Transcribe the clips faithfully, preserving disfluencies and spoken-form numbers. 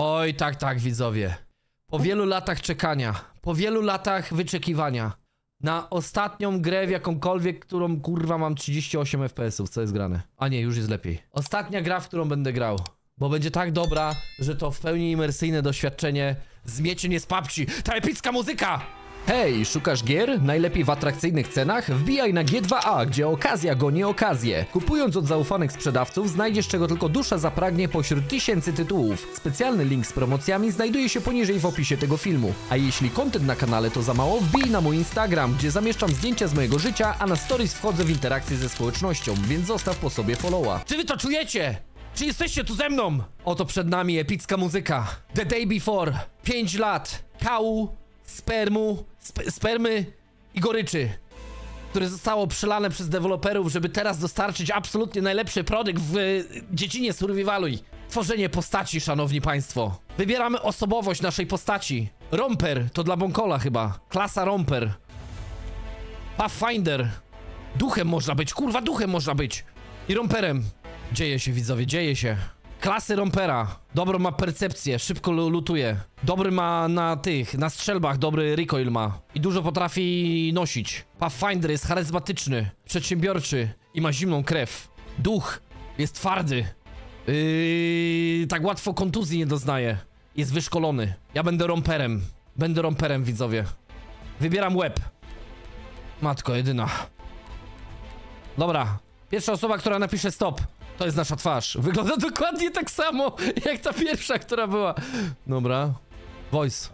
Oj, tak, tak, widzowie. Po wielu latach czekania, po wielu latach wyczekiwania na ostatnią grę w jakąkolwiek, którą kurwa mam trzydzieści osiem F P S ów, co jest grane. A nie, już jest lepiej. Ostatnia gra, w którą będę grał, bo będzie tak dobra, że to w pełni imersyjne doświadczenie zmiecie nie z papci. Ta epicka muzyka! Hej, szukasz gier? Najlepiej w atrakcyjnych cenach? Wbijaj na G dwa A, gdzie okazja goni okazję. Kupując od zaufanych sprzedawców, znajdziesz czego tylko dusza zapragnie pośród tysięcy tytułów. Specjalny link z promocjami znajduje się poniżej w opisie tego filmu. A jeśli content na kanale to za mało, wbij na mój Instagram, gdzie zamieszczam zdjęcia z mojego życia, a na stories wchodzę w interakcję ze społecznością, więc zostaw po sobie followa. Czy wy to czujecie? Czy jesteście tu ze mną? Oto przed nami epicka muzyka. The Day Before. pięć lat. Kału. Spermu, sp spermy i goryczy, które zostało przelane przez deweloperów, żeby teraz dostarczyć absolutnie najlepszy produkt w y, dziedzinie survivalu. Tworzenie postaci, szanowni państwo. Wybieramy osobowość naszej postaci. Romper, to dla Bonkola chyba. Klasa Romper. Pathfinder. Duchem można być, kurwa, duchem można być. I Romperem. Dzieje się, widzowie, dzieje się. Klasy Rompera. Dobro ma percepcję, szybko lutuje. Dobry ma na tych, na strzelbach, dobry recoil ma. I dużo potrafi nosić. Pathfinder jest charyzmatyczny, przedsiębiorczy i ma zimną krew. Duch jest twardy. Yy, tak łatwo kontuzji nie doznaje. Jest wyszkolony. Ja będę Romperem. Będę Romperem, widzowie. Wybieram łeb. Matko jedyna. Dobra. Pierwsza osoba, która napisze stop. To jest nasza twarz. Wygląda dokładnie tak samo, jak ta pierwsza, która była. Dobra. Voice.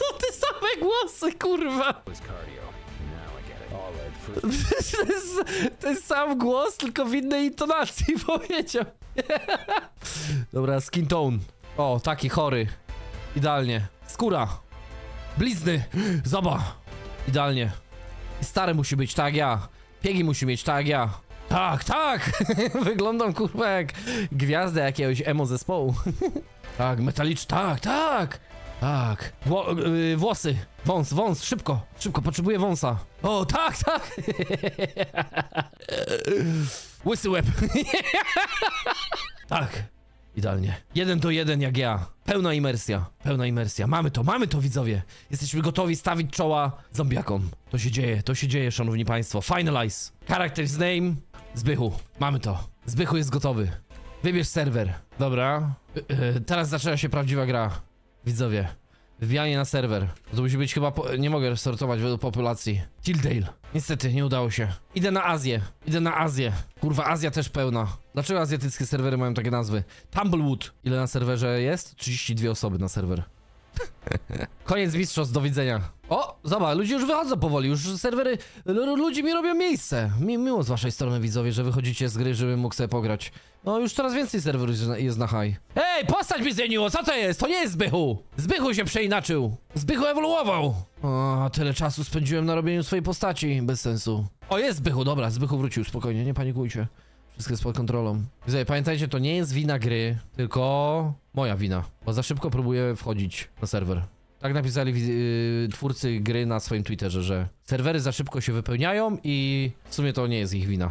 To te same głosy, kurwa. To jest ten sam głos, tylko w innej intonacji powiedział. Dobra, skin tone. O, taki chory. Idealnie. Skóra. Blizny. Zoba. Idealnie. Stary musi być, tak jak ja. Piegi musi mieć, tak jak ja. Tak, tak. Wyglądam kurwa jak gwiazda jakiegoś emo zespołu. Tak, metalicz, tak, tak. Tak. Wło yy, włosy. Wąs, wąs, szybko. Szybko, potrzebuję wąsa. O, tak, tak. Łysy łeb. Tak. Idealnie. Jeden do jeden jak ja. Pełna imersja. Pełna imersja. Mamy to, mamy to, widzowie. Jesteśmy gotowi stawić czoła zombiakom. To się dzieje, to się dzieje, szanowni państwo. Finalize. Character's name. Zbychu. Mamy to. Zbychu jest gotowy. Wybierz serwer. Dobra. Yy, teraz zaczęła się prawdziwa gra. Widzowie. Wbijanie na serwer. To musi być chyba... Po... Nie mogę sortować według populacji. Tildale. Niestety, nie udało się. Idę na Azję. Idę na Azję. Kurwa, Azja też pełna. Dlaczego azjatyckie serwery mają takie nazwy? Tumblewood. Ile na serwerze jest? trzydzieści dwie osoby na serwer. Koniec mistrzostw, do widzenia. O, zobacz, ludzie już wychodzą powoli. Już serwery... Ludzie mi robią miejsce. Mi miło z waszej strony, widzowie, że wychodzicie z gry, żebym mógł sobie pograć. No, już coraz więcej serwerów jest na high. Ej, postać mi zmieniło! Co to jest? To nie jest Zbychu! Zbychu się przeinaczył! Zbychu ewoluował! O, tyle czasu spędziłem na robieniu swojej postaci. Bez sensu. O, jest Zbychu! Dobra, Zbychu wrócił. Spokojnie, nie panikujcie. Wszystko jest pod kontrolą. Widzowie, pamiętajcie, to nie jest wina gry, tylko moja wina. Bo za szybko próbuję wchodzić na serwer. Tak napisali yy, twórcy gry na swoim Twitterze, że serwery za szybko się wypełniają i w sumie to nie jest ich wina.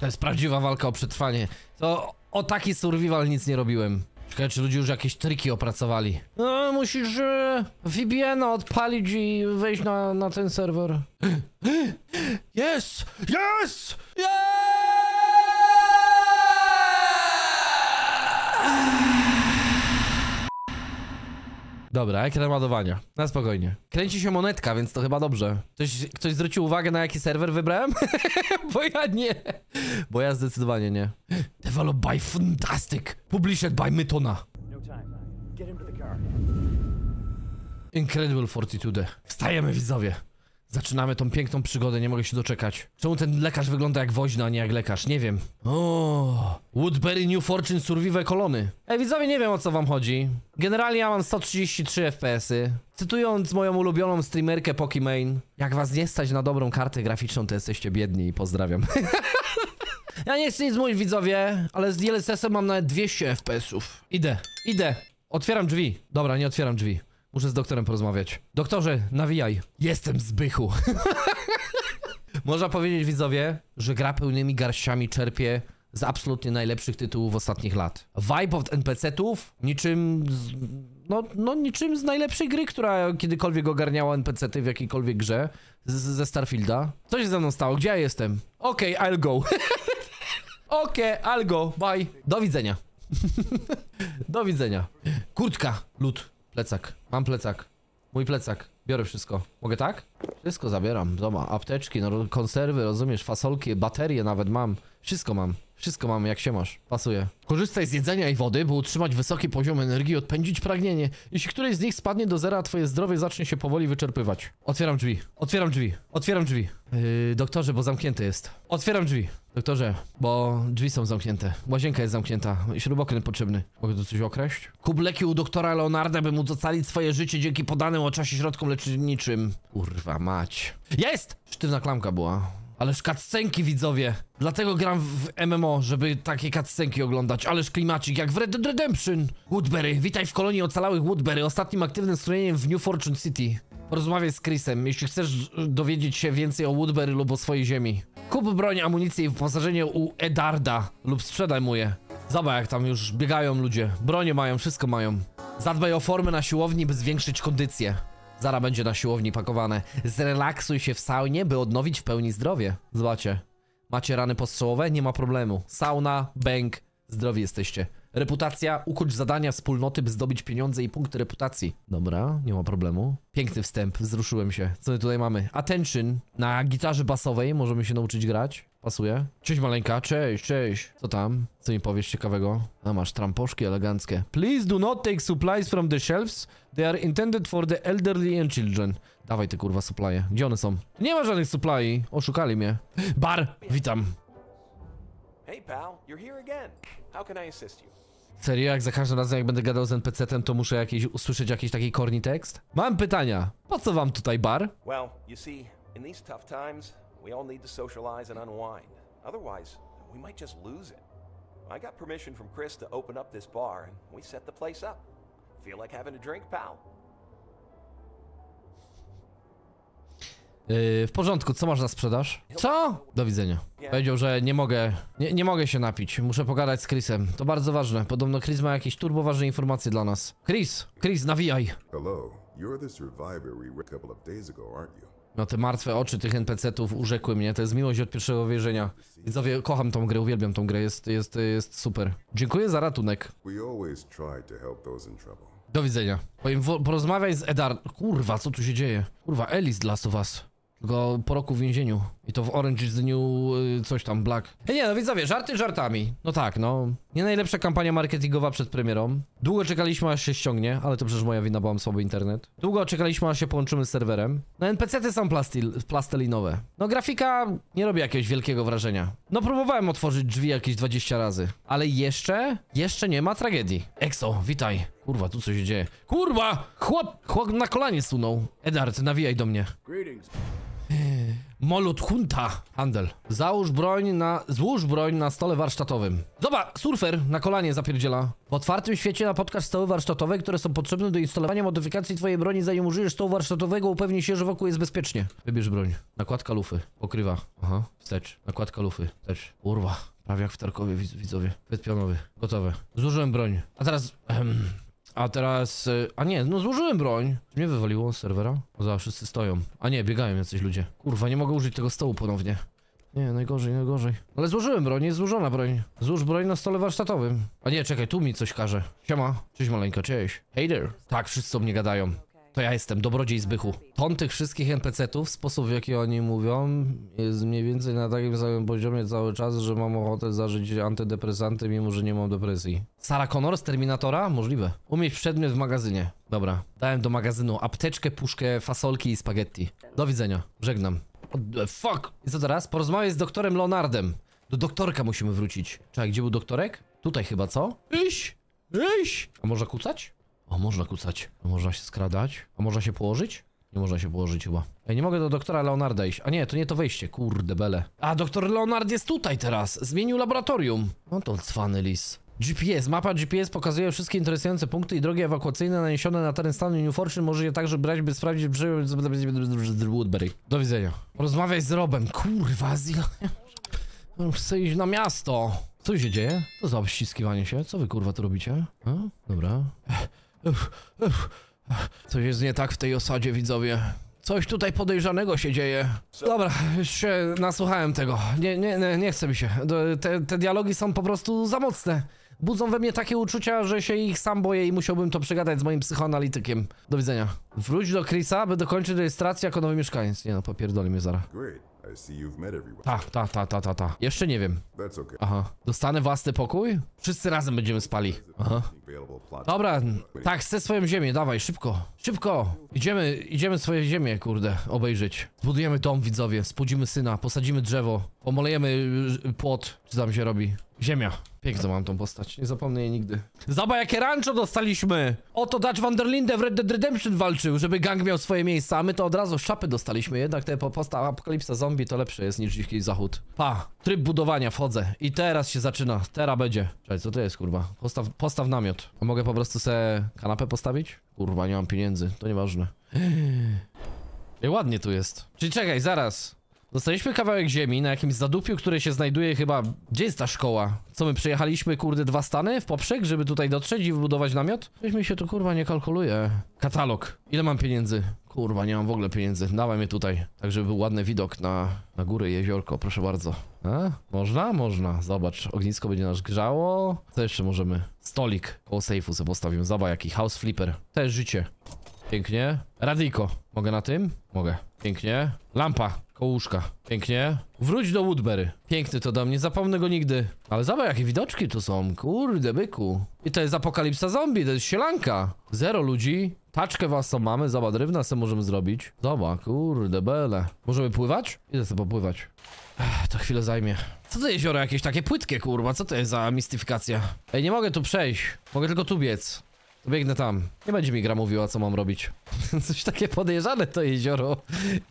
To jest prawdziwa walka o przetrwanie. To o taki survival nic nie robiłem. Ciekawe, czy ludzie już jakieś triki opracowali. No, musisz yy, V P N-a odpalić i wejść na, na ten serwer. Yes! Yes! Yes! Dobra, ekran ładowania. Na spokojnie. Kręci się monetka, więc to chyba dobrze. Ktoś, ktoś zwrócił uwagę, na jaki serwer wybrałem? Bo ja nie. Bo ja zdecydowanie nie. Developed by Fantastic. Published by Mytona. Incredible fortitude. Wstajemy, widzowie. Zaczynamy tą piękną przygodę, nie mogę się doczekać. Czemu ten lekarz wygląda jak woźny, a nie jak lekarz? Nie wiem. O, Woodbury, New Fortune, Survive kolony. Ej, widzowie, nie wiem, o co wam chodzi. Generalnie ja mam sto trzydzieści trzy F P S y. Cytując moją ulubioną streamerkę Pokimane, jak was nie stać na dobrą kartę graficzną, to jesteście biedni i pozdrawiam. Ja nie chcę nic mówić, widzowie, ale z D L S S-em mam nawet dwieście F P S ów. Idę, idę. Otwieram drzwi. Dobra, nie otwieram drzwi. Muszę z doktorem porozmawiać. Doktorze, nawijaj. Jestem Zbychu. Można powiedzieć, widzowie, że gra pełnymi garściami czerpie z absolutnie najlepszych tytułów ostatnich lat. Vibe od en pe ce tów niczym z, no, no niczym z najlepszej gry, która kiedykolwiek ogarniała en pe ce ty w jakiejkolwiek grze z, ze Starfielda. Co się ze mną stało? Gdzie ja jestem? Okej, okay, I'll go. Okej, okay, I'll go. Bye. Do widzenia. Do widzenia. Kurtka, lód, plecak. Mam plecak. Mój plecak. Biorę wszystko. Mogę tak? Wszystko zabieram. Doma. Apteczki, no, konserwy, rozumiesz, fasolki, baterie nawet mam. Wszystko mam. Wszystko mam, jak się masz. Pasuje. Korzystaj z jedzenia i wody, by utrzymać wysoki poziom energii i odpędzić pragnienie. Jeśli któreś z nich spadnie do zera, twoje zdrowie zacznie się powoli wyczerpywać. Otwieram drzwi. Otwieram drzwi. Otwieram drzwi. Yy, doktorze, bo zamknięte jest. Otwieram drzwi. Doktorze, bo drzwi są zamknięte. Łazienka jest zamknięta. Śrubokręt potrzebny. Mogę tu coś okraść? Kup leki u doktora Leonarda, by móc ocalić swoje życie dzięki podanym o czasie środkom leczniczym. Kurwa mać. Jest! Sztywna klamka była. Ależ cutscenki, widzowie! Dlatego gram w em em o, żeby takie cutscenki oglądać. Ależ klimacik, jak w Red Dead Redemption! Woodbury, witaj w kolonii ocalałych Woodbury, ostatnim aktywnym stronieniem w New Fortune City. Porozmawiaj z Chrisem, jeśli chcesz dowiedzieć się więcej o Woodbury lub o swojej ziemi. Kup broń, amunicję i wyposażenie u Edarda lub sprzedaj mu je. Zobacz, jak tam już biegają ludzie. Bronie mają, wszystko mają. Zadbaj o formę na siłowni, by zwiększyć kondycję. Zara będzie na siłowni pakowane. Zrelaksuj się w saunie, by odnowić w pełni zdrowie. Zobaczcie. Macie rany postrzałowe? Nie ma problemu. Sauna, bęk, zdrowi jesteście. Reputacja, ukończ zadania wspólnoty, by zdobyć pieniądze i punkty reputacji. Dobra, nie ma problemu. Piękny wstęp, wzruszyłem się. Co my tutaj mamy? Attention. Na gitarze basowej możemy się nauczyć grać. Pasuje. Cześć maleńka, cześć, cześć. Co tam? Co mi powiesz ciekawego? A masz tramposzki eleganckie. Please do not take supplies from the shelves. They are intended for the elderly and children. Dawaj te kurwa supply'e. Gdzie one są? Nie ma żadnych supply'i. Oszukali mnie. Bar, witam. Hey pal, you're here again. How can I assist you? Serio, jak za każdym razem jak będę gadał z en pe ce tem, to muszę jakieś, usłyszeć jakiś taki corny tekst? Mam pytania. Po co wam tutaj bar? Well, you see, in these tough times, we all need to socialize and unwind. Otherwise, we might just lose it. I got permission from Chris to open up this bar and we set the place up. Feel like having a drink, pal? Yy, w porządku, co masz na sprzedaż? Co? Do widzenia. Powiedział, że nie mogę, nie, nie mogę się napić, muszę pogadać z Chrisem. To bardzo ważne, podobno Chris ma jakieś turbo ważne informacje dla nas. Chris, Chris, nawijaj! Hello, you're the survivor we were a couple of days ago, aren't you? No te martwe oczy tych en pe ce tów urzekły mnie, to jest miłość od pierwszego wejrzenia. Widzowie, kocham tą grę, uwielbiam tą grę, jest, jest, jest super. Dziękuję za ratunek. Do widzenia. Porozmawiaj z Edar... Kurwa, co tu się dzieje? Kurwa, Elis dla was. Tylko po roku w więzieniu. I to w Orange is the New... coś tam, Black. Ej, nie, no widzowie, żarty żartami. No tak, no. Nie najlepsza kampania marketingowa przed premierą. Długo czekaliśmy, aż się ściągnie, ale to przecież moja wina, bo mam słaby internet. Długo czekaliśmy, aż się połączymy z serwerem. No en pe ce ty są plastil, plastelinowe. No grafika nie robi jakiegoś wielkiego wrażenia. No próbowałem otworzyć drzwi jakieś dwadzieścia razy. Ale jeszcze... jeszcze nie ma tragedii. Exo, witaj. Kurwa, tu co się dzieje? Kurwa! Chłop! Chłop na kolanie sunął. Edard, nawijaj do mnie. Greetings. Molut Hunta. Handel. Załóż broń na... Złóż broń na stole warsztatowym. Zobacz, surfer na kolanie zapierdziela. W otwartym świecie napotkasz stoły warsztatowe, które są potrzebne do instalowania modyfikacji twojej broni. Zanim użyjesz stołu warsztatowego, upewnij się, że wokół jest bezpiecznie. Wybierz broń. Nakładka lufy. Pokrywa. Aha. Wstecz. Nakładka lufy. Wstecz. Kurwa. Prawie jak w Tarkowie, widzowie. Pyt pionowy. Gotowe. Zużyłem broń. A teraz... Ehm. A teraz... A nie, no złożyłem broń. Mnie wywaliło z serwera? O, za, wszyscy stoją. A nie, biegają jacyś ludzie. Kurwa, nie mogę użyć tego stołu ponownie. Nie, najgorzej, najgorzej. Ale złożyłem broń, jest złożona broń. Złóż broń na stole warsztatowym. A nie, czekaj, tu mi coś każe. Siema. Cześć maleńko, cześć. Hey there. Tak, wszyscy o mnie gadają. To ja jestem, Dobrodziej Zbychu. Ton tych wszystkich en pe ce tów, sposób w jaki oni mówią, jest mniej więcej na takim samym poziomie cały czas, że mam ochotę zażyć antydepresanty, mimo że nie mam depresji. Sarah Connor z Terminatora? Możliwe. Umieć przedmiot w magazynie. Dobra, dałem do magazynu apteczkę, puszkę, fasolki i spaghetti. Do widzenia, żegnam. What the fuck? I co teraz? Porozmawiaj z doktorem Leonardem. Do doktorka musimy wrócić. Czekaj, gdzie był doktorek? Tutaj chyba, co? Iś! Iś! A można kucać? O, można kucać. A można się skradać. A można się położyć? Nie można się położyć chyba. Ja nie mogę do doktora Leonarda iść. A nie, to nie to wejście. Kurde bele. A, doktor Leonard jest tutaj teraz. Zmienił laboratorium. No to cwany lis. G P S. Mapa G P S pokazuje wszystkie interesujące punkty i drogi ewakuacyjne naniesione na teren stanu New Fortune. Może je także brać, by sprawdzić brzegu Woodbury. Do widzenia. Rozmawiaj z Robem. Kurwa, z chcę iść na miasto. Co się dzieje? Co za obściskiwanie się? Co wy kurwa tu robicie? A? Dobra. Coś jest nie tak w tej osadzie, widzowie. Coś tutaj podejrzanego się dzieje. Dobra, już się nasłuchałem tego. Nie, nie, nie, nie chce mi się. Te, te dialogi są po prostu za mocne. Budzą we mnie takie uczucia, że się ich sam boję i musiałbym to przegadać z moim psychoanalitykiem. Do widzenia. Wróć do Chrisa, by dokończyć rejestrację jako nowy mieszkaniec. Nie no, popierdoli mnie zaraz. Ta, ta, ta, ta, ta, ta. Jeszcze nie wiem. Aha. Dostanę własny pokój? Wszyscy razem będziemy spali. Aha. Dobra, tak, chcę swoją ziemię, dawaj, szybko. Szybko! Idziemy, idziemy swoje ziemię, kurde, obejrzeć. Zbudujemy dom, widzowie, spudzimy syna, posadzimy drzewo, pomolejemy płot, co tam się robi. Ziemia. Piękną mam tą postać, nie zapomnę jej nigdy. Zobacz, jakie rancho dostaliśmy! Oto Dutch Van der Linde w Red Dead Redemption walczył, żeby gang miał swoje miejsca, a my to od razu z czapy dostaliśmy. Jednak te postać apokalipsa zombie to lepsze jest niż dziki zachód. Pa! Tryb budowania, wchodzę. I teraz się zaczyna, teraz będzie. Czekaj, co to jest, kurwa? Postaw, postaw namiot. A mogę po prostu se kanapę postawić? Kurwa, nie mam pieniędzy, to nieważne. Ej, ładnie tu jest. Czyli czekaj, zaraz. Dostaliśmy kawałek ziemi na jakimś zadupiu, które się znajduje chyba... Gdzie jest ta szkoła? Co, my przejechaliśmy, kurde, dwa stany w poprzek, żeby tutaj dotrzeć i wybudować namiot? Coś mi się tu, kurwa, nie kalkuluje. Katalog. Ile mam pieniędzy? Kurwa, nie mam w ogóle pieniędzy. Dawaj mnie tutaj. Tak, żeby był ładny widok na, na górę i jeziorko, proszę bardzo. A? Można? Można. Zobacz, ognisko będzie nas grzało. Co jeszcze możemy? Stolik koło sejfu sobie postawimy. Zobacz, jaki house flipper. Też życie. Pięknie. Radyjko. Mogę na tym? Mogę. Pięknie. Lampa. Kołuszka. Pięknie. Wróć do Woodbury. Piękny to dom, nie zapomnę go nigdy. Ale zobacz, jakie widoczki tu są. Kurde, byku. I to jest apokalipsa zombie, to jest sielanka. Zero ludzi. Taczkę własną mamy. Zobacz, rywna se możemy zrobić. Zobacz, kurde, bele. Możemy pływać? Idę sobie popływać. Ech, to chwilę zajmie. Co to jezioro jakieś takie płytkie, kurwa? Co to jest za mistyfikacja? Ej, nie mogę tu przejść. Mogę tylko tu biec. Biegnę tam. Nie będzie mi gra mówiła, co mam robić. Coś takie podejrzane to jezioro.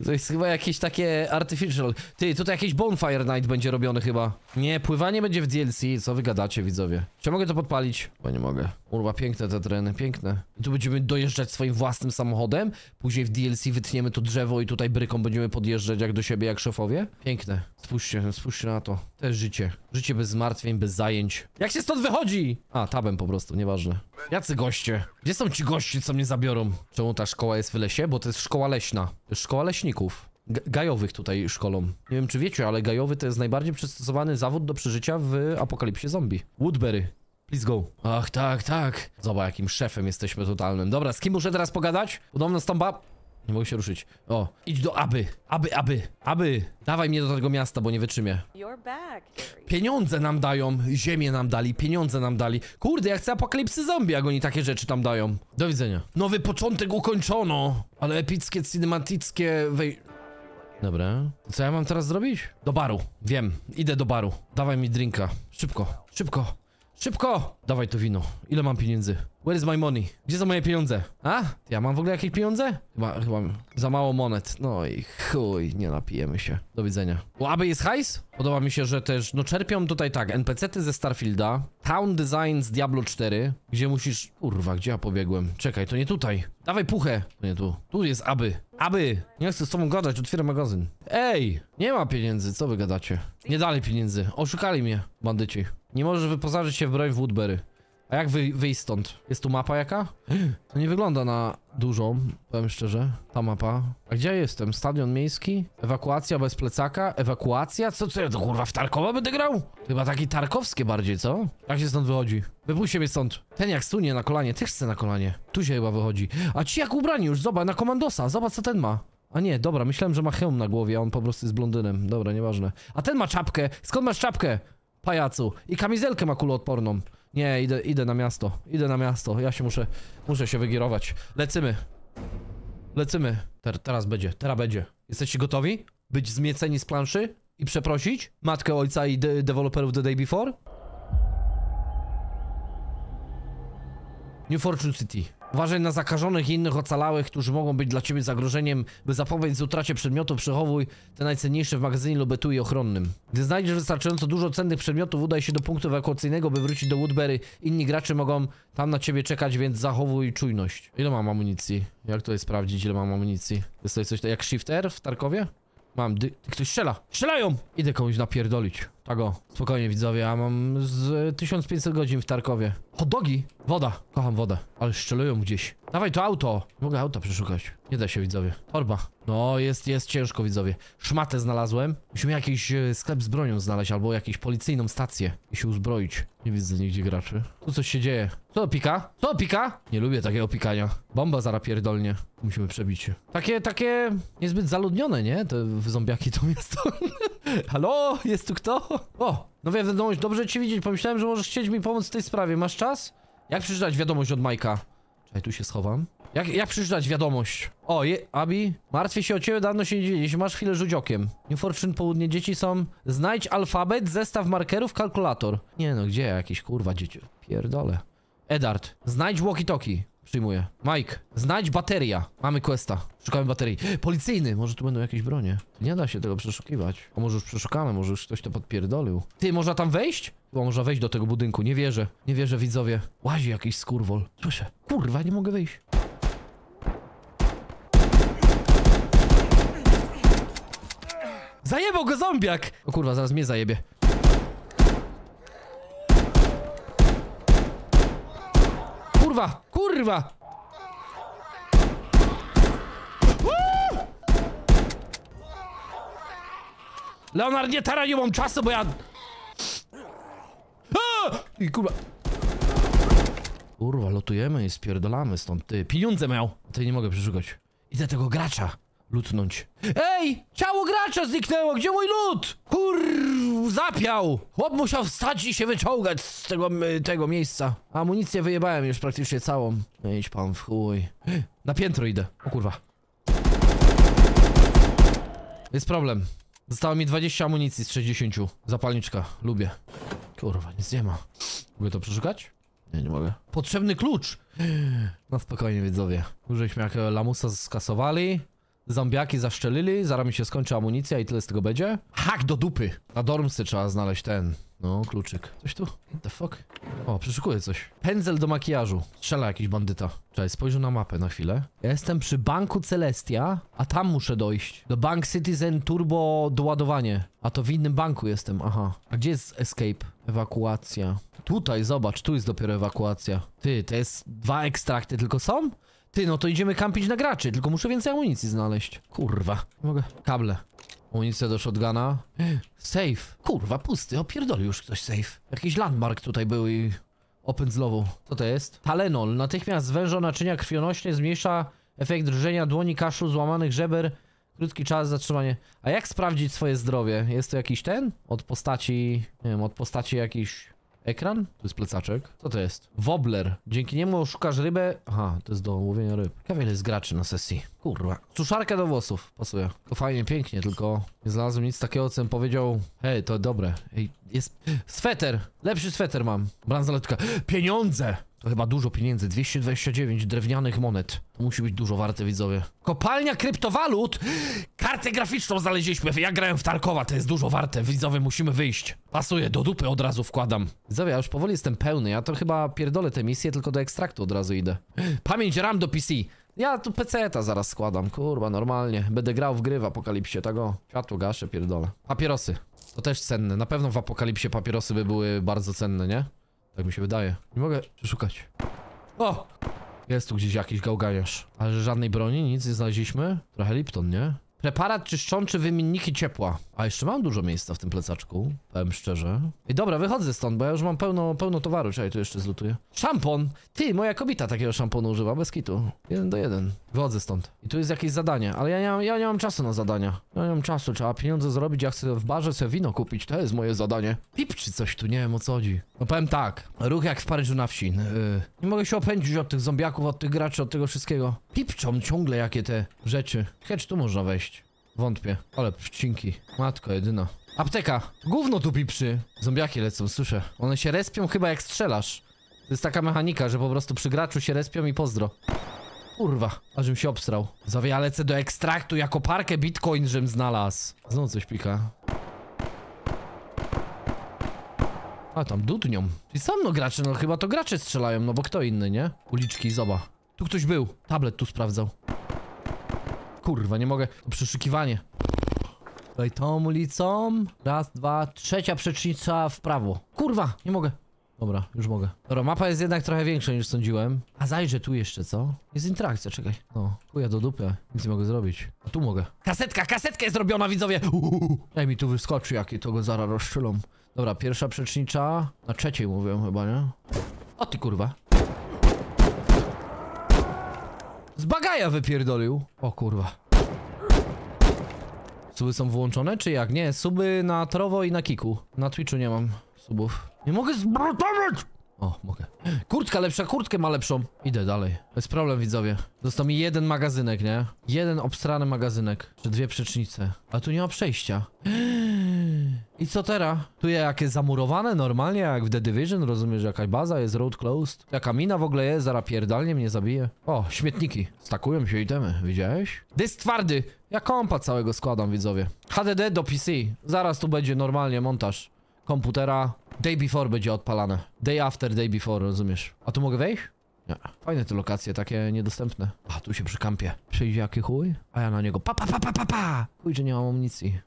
To jest chyba jakieś takie artificial. Ty, tutaj jakieś bonfire night będzie robione chyba. Nie, pływanie będzie w D L C. Co wy gadacie, widzowie? Czy mogę to podpalić? Bo nie mogę. Kurwa, piękne te tereny, piękne. I tu będziemy dojeżdżać swoim własnym samochodem. Później w D L C wytniemy to drzewo i tutaj bryką będziemy podjeżdżać jak do siebie, jak szefowie. Piękne. Spójrzcie, spójrzcie na to. To jest życie. Życie bez zmartwień, bez zajęć. Jak się stąd wychodzi? A, tabem po prostu, nieważne. Jacy goście? Gdzie są ci goście, co mnie zabiorą? Czemu ta szkoła jest w lesie? Bo to jest szkoła leśna. To jest szkoła leśników. G gajowych tutaj szkolą. Nie wiem, czy wiecie, ale gajowy to jest najbardziej przystosowany zawód do przeżycia w apokalipsie zombie. Woodbury. Let's go. Ach, tak, tak. Zobacz, jakim szefem jesteśmy totalnym. Dobra, z kim muszę teraz pogadać? Podobno stąpa... Nie mogę się ruszyć. O, idź do Abbey. Abbey, Abbey, Abbey. Dawaj mnie do tego miasta, bo nie wytrzymię. Pieniądze nam dają, ziemię nam dali, pieniądze nam dali. Kurde, ja chcę apokalipsy zombie, jak oni takie rzeczy tam dają. Do widzenia. Nowy początek ukończono. Ale epickie, cinematickie wej... Dobra. Co ja mam teraz zrobić? Do baru. Wiem, idę do baru. Dawaj mi drinka. Szybko, szybko. Szybko! Dawaj to wino. Ile mam pieniędzy? Where is my money? Gdzie są moje pieniądze? A? Ja mam w ogóle jakieś pieniądze? Chyba, chyba za mało monet. No i chuj, nie napijemy się. Do widzenia. U Abbey jest hajs? Podoba mi się, że też, no czerpią tutaj tak, N P C ty ze Starfielda, Town Design z Diablo cztery, gdzie musisz... Kurwa, gdzie ja pobiegłem? Czekaj, to nie tutaj. Dawaj puchę. To nie tu. Tu jest Abbey. Abbey! Nie chcę z tobą gadać, otwieram magazyn. Ej! Nie ma pieniędzy, co wy gadacie? Nie dali pieniędzy. Oszukali mnie, bandyci. Nie możesz wyposażyć się w broń w Woodbury. A jak wy, wyjść stąd? Jest tu mapa jaka? To nie wygląda na dużą, powiem szczerze. Ta mapa. A gdzie ja jestem? Stadion miejski? Ewakuacja bez plecaka? Ewakuacja? Co, co ja to kurwa w Tarkowa będę grał? Chyba takie tarkowskie bardziej, co? Jak się stąd wychodzi? Wypuśćcie mnie stąd. Ten jak sunie na kolanie, ty chce na kolanie. Tu się chyba wychodzi. A ci jak ubrani już, zobacz, na komandosa, zobacz co ten ma. A nie, dobra, myślałem, że ma hełm na głowie, a on po prostu jest blondynem. Dobra, nieważne. A ten ma czapkę. Skąd masz czapkę? Pajacu. I kamizelkę ma kuloodporną. Nie, idę, idę na miasto. Idę na miasto. Ja się muszę, muszę się wygierować. Lecymy. Lecymy. Ter, teraz będzie, teraz będzie. Jesteście gotowi? Być zmieceni z planszy? I przeprosić? Matkę, ojca i de deweloperów The Day Before? New Fortune City. Uważaj na zakażonych i innych ocalałych, którzy mogą być dla ciebie zagrożeniem. By zapobiec utracie przedmiotu, przechowuj te najcenniejsze w magazynie lub etui ochronnym. Gdy znajdziesz wystarczająco dużo cennych przedmiotów, udaj się do punktu ewakuacyjnego, by wrócić do Woodbury. Inni gracze mogą tam na ciebie czekać, więc zachowuj czujność. Ile mam amunicji? Jak tutaj sprawdzić, ile mam amunicji? Jest to coś tak jak Shift R w Tarkowie? Mam, dy... ktoś strzela! Strzelają! Idę komuś napierdolić. Tak o, spokojnie widzowie, ja mam z tysiąc pięćset godzin w Tarkowie. Hot dogi! Woda! Kocham wodę. Ale strzelają gdzieś. Dawaj to auto! Mogę auta przeszukać. Nie da się widzowie. Torba. No jest, jest ciężko widzowie. Szmatę znalazłem. Musimy jakiś sklep z bronią znaleźć albo jakąś policyjną stację i się uzbroić. Nie widzę nigdzie graczy. Tu coś się dzieje. Co pika? Co pika? Nie lubię takiego pikania. Bomba zaraz pierdolnie. Musimy przebić się. Takie, takie niezbyt zaludnione, nie? Te zombiaki to miasto. Halo? Jest tu kto? O! No wiadomość, dobrze cię widzieć. Pomyślałem, że możesz chcieć mi pomóc w tej sprawie. Masz czas? Jak przeczytać wiadomość od Majka? Czekaj, tu się schowam. Jak, jak przeczytać wiadomość? O, je, Abi, martwię się o ciebie, dawno się nie dzieli. Jeśli masz chwilę, rzuć okiem. New Fortune Południe, dzieci są... Znajdź alfabet, zestaw markerów, kalkulator. Nie no, gdzie jakieś kurwa dzieci? Pierdolę. Edar, znajdź walkie-talkie. Przyjmuję. Mike, znajdź bateria. Mamy questa. Szukamy baterii. Policyjny! Może tu będą jakieś bronie. Nie da się tego przeszukiwać. O, może już przeszukamy, może już ktoś to podpierdolił. Ty, można tam wejść? Chyba można wejść do tego budynku. Nie wierzę. Nie wierzę, widzowie. Łazi jakiś skurwol. Słyszę. Kurwa, nie mogę wyjść. Zajebał go zombiak! O kurwa, zaraz mnie zajebie. Kurwa! Kurwa! Uuu! Leonard, nie teraz nie mam czasu, bo ja... A! I kurwa... Kurwa, lotujemy i spierdolamy stąd, ty. Pieniądze miał! Ty, nie mogę przeszukać. Idę tego gracza lutnąć. Ej! Ciało gracza zniknęło! Gdzie mój lód? Kurw, zapiał! Chłop musiał wstać i się wyciągać z tego, tego miejsca. Amunicję wyjebałem już praktycznie całą. Idź pan w chuj. Na piętro idę. O kurwa. Jest problem. Zostało mi dwadzieścia amunicji z sześćdziesięciu. Zapalniczka. Lubię. Kurwa, nic nie ma. Mogę to przeszukać? Nie, nie mogę. Potrzebny klucz! No spokojnie widzowie. Żeśmy jak lamusa skasowali. Zombiaki zaszczelili, zaraz mi się skończy amunicja i tyle z tego będzie. Hak do dupy! Na dormsy trzeba znaleźć ten, no, kluczyk. Coś tu? What the fuck? O, przeszukuję coś. Pędzel do makijażu. Strzela jakiś bandyta. Czekaj, spojrzę na mapę na chwilę. Ja jestem przy banku Celestia, a tam muszę dojść. Do Bank Citizen Turbo doładowanie. A to w innym banku jestem, aha. A gdzie jest escape? Ewakuacja. Tutaj, zobacz, tu jest dopiero ewakuacja. Ty, to jest dwa ekstrakty tylko są? Ty, no to idziemy kampić na graczy, tylko muszę więcej amunicji znaleźć. Kurwa. Mogę. Kable. Amunicja do shotguna. Safe. Kurwa, pusty. Opierdolił już ktoś safe. Jakiś landmark tutaj był i... opędzlował. Co to jest? Talenol. Natychmiast zwęża naczynia krwionośne, zmniejsza efekt drżenia dłoni, kaszu, złamanych żeber. Krótki czas zatrzymanie. A jak sprawdzić swoje zdrowie? Jest to jakiś ten? Od postaci... Nie wiem, od postaci jakiś... Ekran? To jest plecaczek. Co to jest? Wobbler. Dzięki niemu szukasz rybę... Aha, to jest do łowienia ryb. Ciekawe ile jest graczy na sesji. Kurwa. Suszarka do włosów. Pasuje. To fajnie, pięknie, tylko nie znalazłem nic takiego, co bym powiedział... Hej, to dobre. Ej, jest... Sweter! Lepszy sweter mam. Bransoletka. Pieniądze! To chyba dużo pieniędzy. dwieście dwadzieścia dziewięć drewnianych monet. To musi być dużo warte, widzowie. Kopalnia kryptowalut! Kartę graficzną znaleźliśmy. Ja grałem w Tarkowa, to jest dużo warte. Widzowie, musimy wyjść. Pasuje, do dupy od razu wkładam. Widzowie, ja już powoli jestem pełny. Ja to chyba pierdolę tę misję, tylko do ekstraktu od razu idę. Pamięć RAM do P C. Ja tu peceta zaraz składam. Kurwa, normalnie. Będę grał w gry w apokalipsie, tego. Światło gaszę, pierdolę. Papierosy. To też cenne. Na pewno w apokalipsie papierosy by były bardzo cenne, nie? Tak mi się wydaje. Nie mogę przeszukać. O! Jest tu gdzieś jakiś gałganiarz. Ale że żadnej broni, nic nie znaleźliśmy. Trochę Lipton, nie? Preparat czyszczący wymienniki ciepła. A jeszcze mam dużo miejsca w tym plecaczku. Powiem szczerze. I dobra, wychodzę stąd, bo ja już mam pełno, pełno towaru. Czekaj, tu jeszcze zlutuję. Szampon! Ty, moja kobieta takiego szamponu używa, bez kitu. Jeden do jeden. Wychodzę stąd. I tu jest jakieś zadanie, ale ja nie mam, ja nie mam czasu na zadania. Ja nie mam czasu, trzeba pieniądze zrobić, ja chcę w barze sobie wino kupić. To jest moje zadanie. Pipczy coś tu, nie wiem o co chodzi. No powiem tak. Ruch jak w Paryżu na wsi. Yy. Nie mogę się opędzić od tych zombiaków, od tych graczy, od tego wszystkiego. Pipczą ciągle jakie te rzeczy. Chęć tu można wejść. Wątpię. Ale pszczynki. Matko jedyna. Apteka. Gówno tu piprzy. Zombiaki lecą, słyszę. One się respią chyba jak strzelasz. To To jest taka mechanika, że po prostu przy graczu się respią i pozdro. Kurwa, ażbym się obstrał. Zawia, lecę do ekstraktu, jako parkę bitcoin żem znalazł. Znowu coś pika. A tam dudnią. I sam no gracze, no chyba to gracze strzelają, no bo kto inny, nie? Uliczki, zoba. Tu ktoś był. Tablet tu sprawdzał. Kurwa, nie mogę. To przeszukiwanie. Tutaj tą ulicą. Raz, dwa, trzecia przecznica w prawo. Kurwa, nie mogę. Dobra, już mogę. Dobra, mapa jest jednak trochę większa niż sądziłem. A zajrzę tu jeszcze, co? Jest interakcja, czekaj. No, chuja do dupy. Nic nie mogę zrobić. A tu mogę. Kasetka, kasetka jest zrobiona, widzowie! Uuuu. Daj mi tu wyskoczy, jakie to go zaraz rozszczylą. Dobra, pierwsza przecznicza. Na trzeciej mówią chyba, nie? O ty kurwa. Z bagaja wypierdolił. O kurwa. Suby są włączone, czy jak? Nie, suby na Trowo i na Kiku. Na Twitchu nie mam subów. Nie mogę zbratować! O, mogę. Kurtka lepsza, kurtkę ma lepszą. Idę dalej. To jest problem, widzowie. Został mi jeden magazynek, nie? Jeden obstrany magazynek. Czy dwie przecznice. A tu nie ma przejścia. I co teraz? Tu jakie zamurowane normalnie, jak w The Division, rozumiesz, jakaś baza jest, road closed. Jaka mina w ogóle jest, zaraz pierdalnie mnie zabije. O, śmietniki. Stakują się itemy, widziałeś? Dysk twardy. Ja kompa całego składam, widzowie. H D D do P C. Zaraz tu będzie normalnie montaż komputera. Day Before będzie odpalane. Day After, Day Before, rozumiesz? A tu mogę wejść? Nie. Fajne te lokacje, takie niedostępne. A, tu się przy kampie. Przyjdzie jaki chuj? A ja na niego pa pa pa pa pa pa! Chuj, że nie mam amunicji.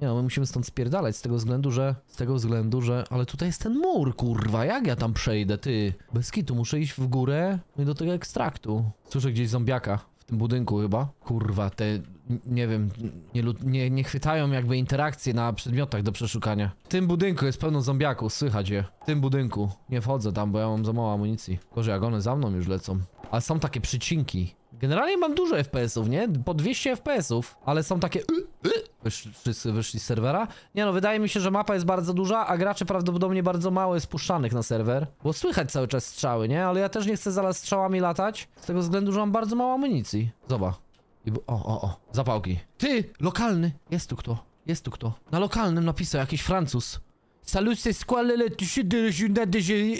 Nie no, my musimy stąd spierdalać z tego względu, że... Z tego względu, że... Ale tutaj jest ten mur, kurwa, jak ja tam przejdę, ty? Bez kitu, muszę iść w górę i do tego ekstraktu. Słyszę gdzieś zombiaka. W tym budynku chyba. Kurwa, te... Nie wiem, nie, nie, nie chwytają jakby interakcje na przedmiotach do przeszukania. W tym budynku jest pełno zombiaków, słychać je. W tym budynku. Nie wchodzę tam, bo ja mam za mało amunicji. Gorzej, jak one za mną już lecą. Ale są takie przycinki. Generalnie mam dużo F P S ów, nie? Po dwieście F P S ów. Ale są takie... Wszyscy wyszli z serwera. Nie no, wydaje mi się, że mapa jest bardzo duża, a graczy prawdopodobnie bardzo mało jest puszczanych na serwer. Bo słychać cały czas strzały, nie? Ale ja też nie chcę zaraz strzałami latać. Z tego względu, że mam bardzo mało amunicji. Zobacz. I o, o, o, zapałki. Ty, lokalny, jest tu kto, jest tu kto. Na lokalnym napisał jakiś Francuz. Salut, c'est quoi le T D J?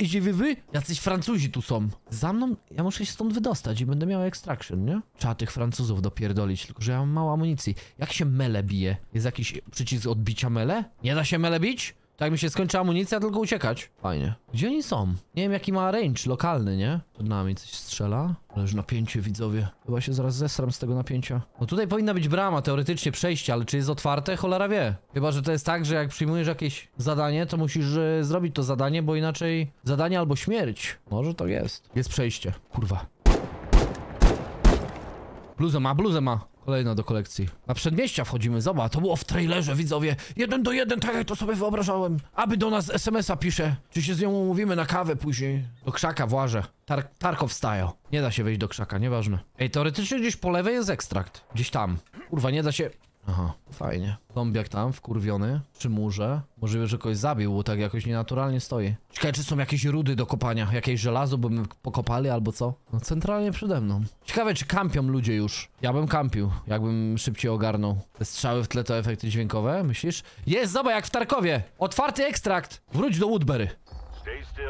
Jacyś Francuzi tu są. Za mną, ja muszę się stąd wydostać i będę miał extraction, nie? Trzeba tych Francuzów dopierdolić, tylko że ja mam mało amunicji. Jak się mele bije? Jest jakiś przycisk odbicia mele? Nie da się mele bić? Tak mi się skończy amunicja, tylko uciekać. Fajnie. Gdzie oni są? Nie wiem jaki ma range lokalny, nie? Przed nami coś strzela. Ależ napięcie, widzowie. Chyba się zaraz zesram z tego napięcia. No tutaj powinna być brama, teoretycznie przejście, ale czy jest otwarte? Cholera wie. Chyba, że to jest tak, że jak przyjmujesz jakieś zadanie, to musisz e, zrobić to zadanie, bo inaczej zadanie albo śmierć. Może to jest. Jest przejście. Kurwa. Bluzę ma, bluzę ma. Kolejna do kolekcji. Na przedmieścia wchodzimy, zobacz, to było w trailerze, widzowie. Jeden do jeden, tak jak to sobie wyobrażałem. Aby do nas S M S a pisze. Czy się z nią umówimy na kawę później? Do krzaka włażę. Tar Tarkov style. Nie da się wejść do krzaka, nieważne. Ej, teoretycznie gdzieś po lewej jest ekstrakt. Gdzieś tam. Kurwa, nie da się... Aha, fajnie. Zombiak tam, wkurwiony. Przy murze. Możliwe, że kogoś zabił, bo tak jakoś nienaturalnie stoi. Ciekawe, czy są jakieś rudy do kopania. Jakieś żelazo bym pokopali albo co? No centralnie przede mną. Ciekawe, czy kampią ludzie już. Ja bym kampił, jakbym szybciej ogarnął. Te strzały w tle to efekty dźwiękowe, myślisz? Jest, zobacz, jak w Tarkowie. Otwarty ekstrakt. Wróć do Woodbury. Stay still.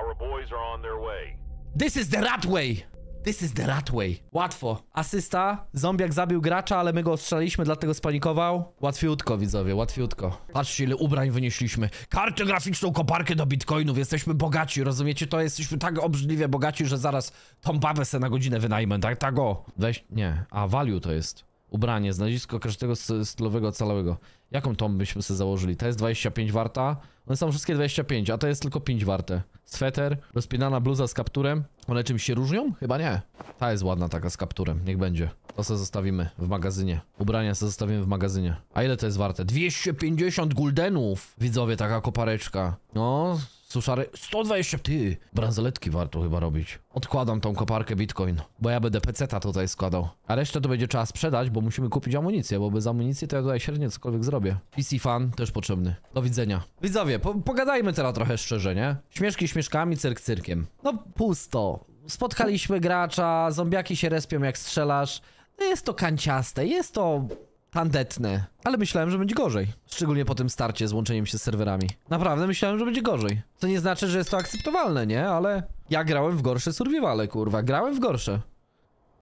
Our boys are on their way. This is the rat way. This is the rat way. Łatwo. Asysta. Zombiak zabił gracza, ale my go ostrzelaliśmy, dlatego spanikował. Łatwiutko, widzowie, łatwiutko. Patrzcie, ile ubrań wynieśliśmy. Kartę graficzną, koparkę do bitcoinów. Jesteśmy bogaci, rozumiecie? To jesteśmy tak obrzydliwie bogaci, że zaraz tą babę se na godzinę wynajmę. Tak, tak o. Weź, nie. A value to jest. Ubranie, znalezisko każdego stylowego całego. Jaką tą byśmy sobie założyli? To jest dwadzieścia pięć warta. One są wszystkie dwadzieścia pięć, a to jest tylko pięć warte. Sweter, rozpinana bluza z kapturem. One czymś się różnią? Chyba nie. Ta jest ładna taka z kapturem, niech będzie. To sobie zostawimy w magazynie. Ubrania sobie zostawimy w magazynie. A ile to jest warte? dwieście pięćdziesiąt guldenów! Widzowie, taka kopareczka. No, suszary... sto dwadzieścia... Ty! Bransoletki warto chyba robić. Odkładam tą koparkę bitcoin, bo ja będę peceta tutaj składał. A resztę to będzie trzeba sprzedać, bo musimy kupić amunicję, bo bez amunicji to ja tutaj średnio cokolwiek zrobię. P C fan też potrzebny. Do widzenia. Widzowie, po pogadajmy teraz trochę szczerze, nie? Śmieszki śmieszkami, cyrk cyrkiem. No pusto. Spotkaliśmy gracza, zombiaki się respią jak strzelasz. No jest to kanciaste, jest to tandetne. Ale myślałem, że będzie gorzej. Szczególnie po tym starcie z łączeniem się z serwerami. Naprawdę myślałem, że będzie gorzej. Co nie znaczy, że jest to akceptowalne, nie? Ale Ja grałem w gorsze survivale, kurwa. Grałem w gorsze.